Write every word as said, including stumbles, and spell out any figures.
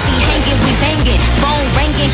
Wifey hanging, we banging, phone ringing,